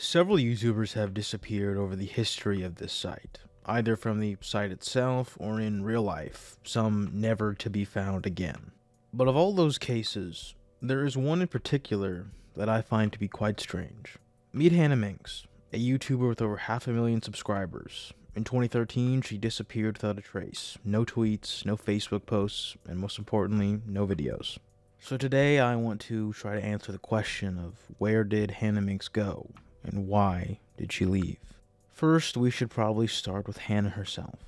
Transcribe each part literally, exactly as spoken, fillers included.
Several YouTubers have disappeared over the history of this site, either from the site itself or in real life, some never to be found again. But of all those cases, there is one in particular that I find to be quite strange. Meet Hannah Minx, a YouTuber with over half a million subscribers. In twenty thirteen, she disappeared without a trace. No tweets, no Facebook posts, and most importantly, no videos. So today I want to try to answer the question of where did Hannah Minx go? And why did she leave? First, we should probably start with Hannah herself.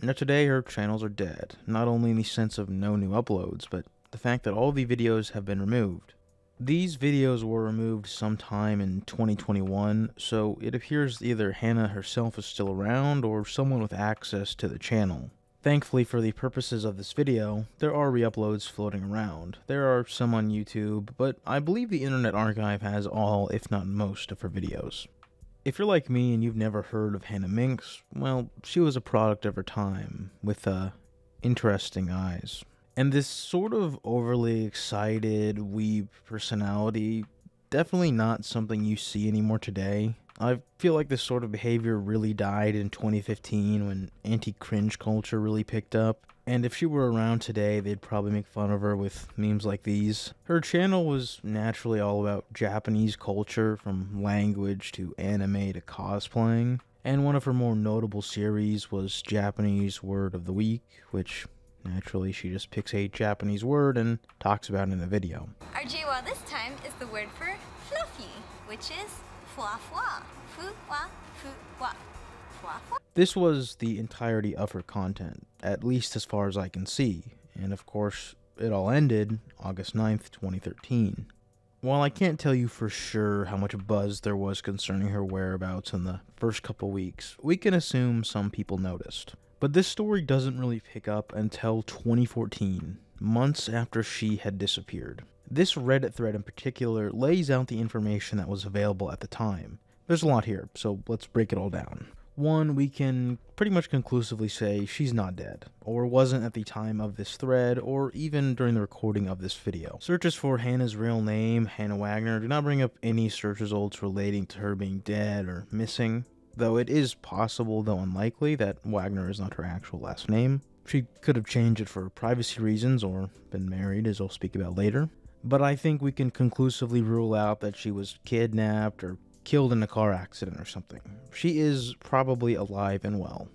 Now today, her channels are dead, not only in the sense of no new uploads, but the fact that all the videos have been removed. These videos were removed sometime in twenty twenty-one, so it appears either Hannah herself is still around or someone with access to the channel. Thankfully for the purposes of this video, there are re-uploads floating around. There are some on YouTube, but I believe the Internet Archive has all, if not most, of her videos. If you're like me and you've never heard of Hannah Minx, well, she was a product of her time, with, uh, interesting eyes. And this sort of overly excited, weeb personality, definitely not something you see anymore today. I feel like this sort of behavior really died in twenty fifteen when anti-cringe culture really picked up, and if she were around today, they'd probably make fun of her with memes like these. Her channel was naturally all about Japanese culture, from language to anime to cosplaying, and one of her more notable series was Japanese Word of the Week, which naturally she just picks a Japanese word and talks about it in a video. Our J W A this time is the word for fluffy, which is this was the entirety of her content, at least as far as I can see, and of course, it all ended August ninth, twenty thirteen. While I can't tell you for sure how much buzz there was concerning her whereabouts in the first couple weeks, we can assume some people noticed. But this story doesn't really pick up until twenty fourteen, months after she had disappeared. This Reddit thread in particular lays out the information that was available at the time. There's a lot here, so let's break it all down. One, we can pretty much conclusively say she's not dead, or wasn't at the time of this thread, or even during the recording of this video. Searches for Hannah's real name, Hannah Wagner, do not bring up any search results relating to her being dead or missing, though it is possible, though unlikely, that Wagner is not her actual last name. She could have changed it for privacy reasons, or been married, as I'll speak about later. But I think we can conclusively rule out that she was kidnapped or killed in a car accident or something. She is probably alive and well.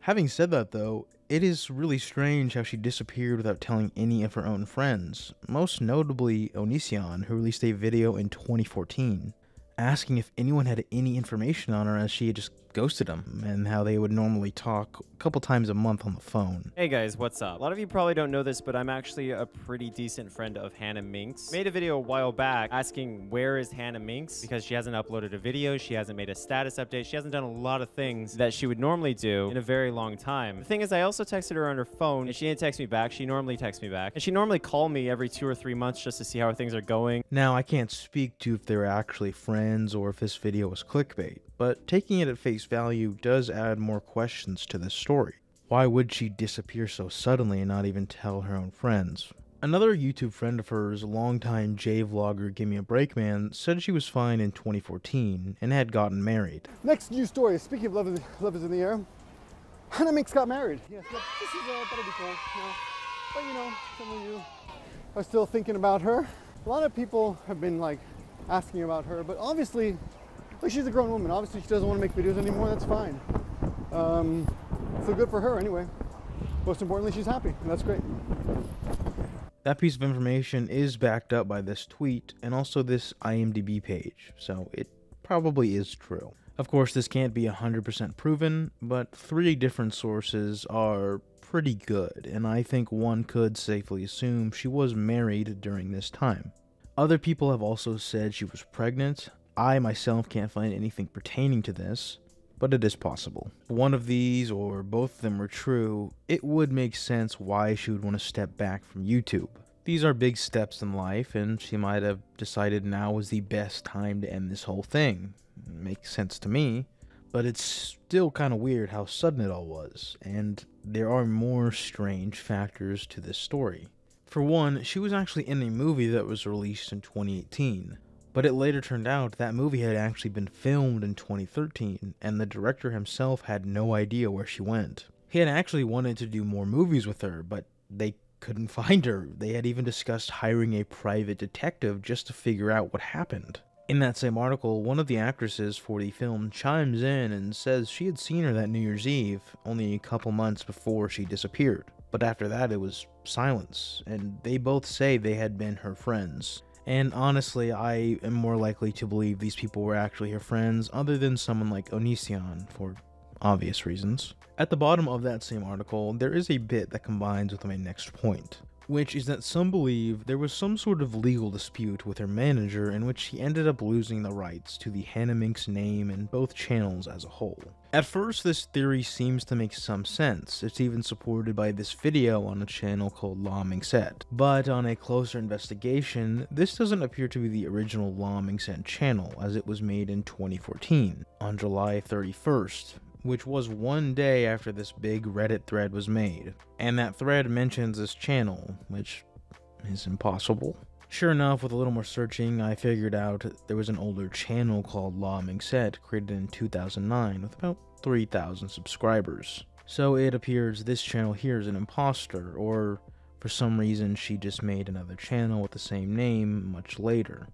Having said that though, it is really strange how she disappeared without telling any of her own friends, most notably Onision, who released a video in twenty fourteen, asking if anyone had any information on her, as she had just ghosted them, and how they would normally talk a couple times a month on the phone. Hey guys, what's up? A lot of you probably don't know this, but I'm actually a pretty decent friend of Hannah Minx. Made a video a while back asking where is Hannah Minx, because she hasn't uploaded a video, she hasn't made a status update, she hasn't done a lot of things that she would normally do in a very long time. The thing is, I also texted her on her phone, and she didn't text me back. She normally texts me back, and she normally called me every two or three months just to see how things are going. Now, I can't speak to if they're actually friends or if this video was clickbait, but taking it at face value does add more questions to this story. Why would she disappear so suddenly and not even tell her own friends? Another YouTube friend of hers, longtime J vlogger Gimme a Break Man, said she was fine in twenty fourteen and had gotten married. Next news story, speaking of love, love is in the air, Hannah Minx got married. Yes, yeah, this is uh, better be cool, you know. But you know, some of you are still thinking about her. A lot of people have been like asking about her, but obviously, look, she's a grown woman. Obviously, she doesn't want to make videos anymore. That's fine. Um, so good for her anyway. Most importantly, she's happy, and that's great. That piece of information is backed up by this tweet and also this I M D B page, so it probably is true. Of course, this can't be one hundred percent proven, but three different sources are pretty good, and I think one could safely assume she was married during this time. Other people have also said she was pregnant. I myself can't find anything pertaining to this, but it is possible. One of these, or both of them, were true. It would make sense why she would want to step back from YouTube. These are big steps in life, and she might have decided now was the best time to end this whole thing. It makes sense to me, but it's still kind of weird how sudden it all was, and there are more strange factors to this story. For one, she was actually in a movie that was released in twenty eighteen. But it later turned out that movie had actually been filmed in twenty thirteen, and the director himself had no idea where she went. He had actually wanted to do more movies with her, but they couldn't find her. They had even discussed hiring a private detective just to figure out what happened. In that same article, one of the actresses for the film chimes in and says she had seen her that New Year's Eve, only a couple months before she disappeared. But after that, it was silence, and they both say they had been her friends. And honestly, I am more likely to believe these people were actually her friends, other than someone like Onision, for obvious reasons. At the bottom of that same article, there is a bit that combines with my next point, which is that some believe there was some sort of legal dispute with her manager in which she ended up losing the rights to the Hannah Minx name and both channels as a whole. At first, this theory seems to make some sense. It's even supported by this video on a channel called La Minxette. But on a closer investigation, this doesn't appear to be the original La Minxette channel, as it was made in twenty fourteen, on July thirty-first. Which was one day after this big Reddit thread was made. And that thread mentions this channel, which is impossible. Sure enough, with a little more searching, I figured out there was an older channel called La Minxette, created in two thousand nine with about three thousand subscribers. So it appears this channel here is an imposter, or for some reason she just made another channel with the same name much later.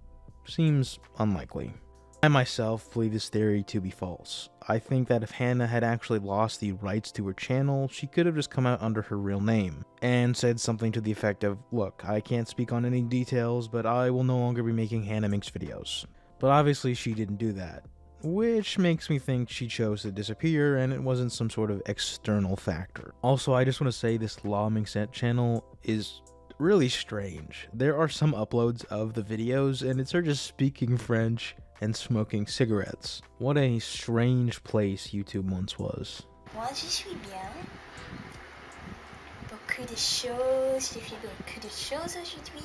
Seems unlikely. I myself believe this theory to be false. I think that if Hannah had actually lost the rights to her channel, she could have just come out under her real name and said something to the effect of, "Look, I can't speak on any details, but I will no longer be making Hannah Minx videos." But obviously she didn't do that, which makes me think she chose to disappear and it wasn't some sort of external factor. Also, I just want to say this La Minxette channel is really strange. There are some uploads of the videos and it's her just speaking French and smoking cigarettes. What a strange place YouTube once was. Moi, je suis bien. Beaucoup de choses, j'ai fait beaucoup de choses aujourd'hui.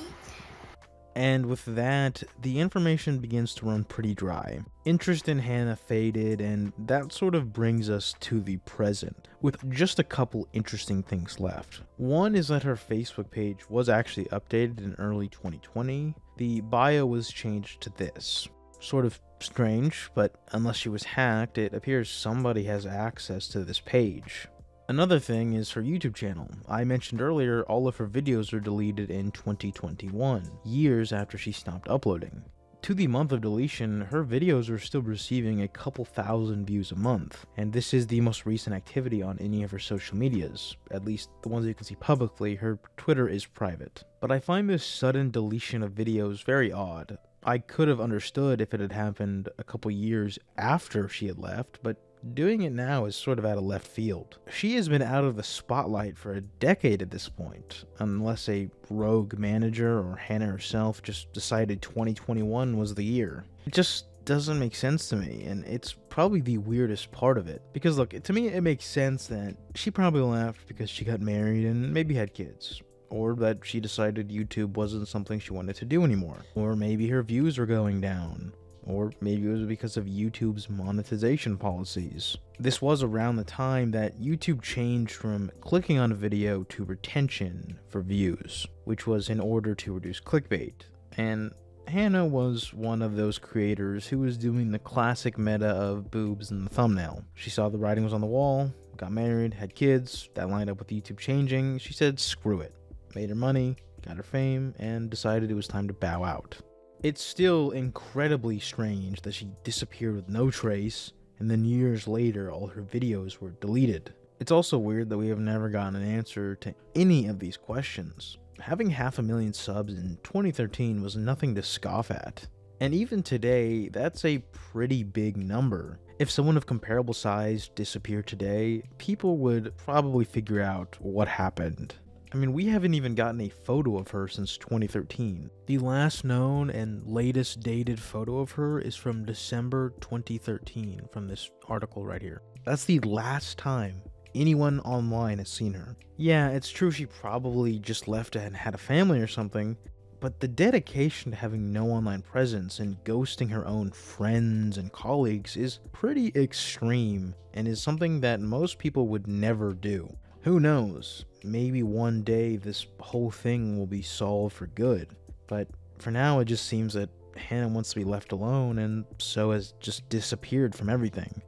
And with that, the information begins to run pretty dry. Interest in Hannah faded, and that sort of brings us to the present, with just a couple interesting things left. One is that her Facebook page was actually updated in early twenty twenty. The bio was changed to this. Sort of strange, but unless she was hacked, it appears somebody has access to this page. Another thing is her YouTube channel. I mentioned earlier all of her videos were deleted in twenty twenty-one, years after she stopped uploading. To the month of deletion, her videos are still receiving a couple thousand views a month, and this is the most recent activity on any of her social medias, at least the ones you can see publicly. Her Twitter is private. But I find this sudden deletion of videos very odd. I could have understood if it had happened a couple years after she had left, but doing it now is sort of out of left field. She has been out of the spotlight for a decade at this point, unless a rogue manager or Hannah herself just decided twenty twenty-one was the year. It just doesn't make sense to me, and it's probably the weirdest part of it. Because look, to me it makes sense that she probably left because she got married and maybe had kids. Or that she decided YouTube wasn't something she wanted to do anymore. Or maybe her views were going down. Or maybe it was because of YouTube's monetization policies. This was around the time that YouTube changed from clicking on a video to retention for views, which was in order to reduce clickbait. And Hannah was one of those creators who was doing the classic meta of boobs in the thumbnail. She saw the writing was on the wall, got married, had kids, that lined up with YouTube changing. She said, screw it. Made her money, got her fame, and decided it was time to bow out. It's still incredibly strange that she disappeared with no trace, and then years later all her videos were deleted. It's also weird that we have never gotten an answer to any of these questions. Having half a million subs in twenty thirteen was nothing to scoff at. And even today, that's a pretty big number. If someone of comparable size disappeared today, people would probably figure out what happened. I mean, we haven't even gotten a photo of her since twenty thirteen. The last known and latest dated photo of her is from December twenty thirteen, from this article right here. That's the last time anyone online has seen her. Yeah, it's true she probably just left and had a family or something, but the dedication to having no online presence and ghosting her own friends and colleagues is pretty extreme and is something that most people would never do. Who knows? Maybe one day this whole thing will be solved for good, but for now it just seems that Hannah wants to be left alone, and so has just disappeared from everything.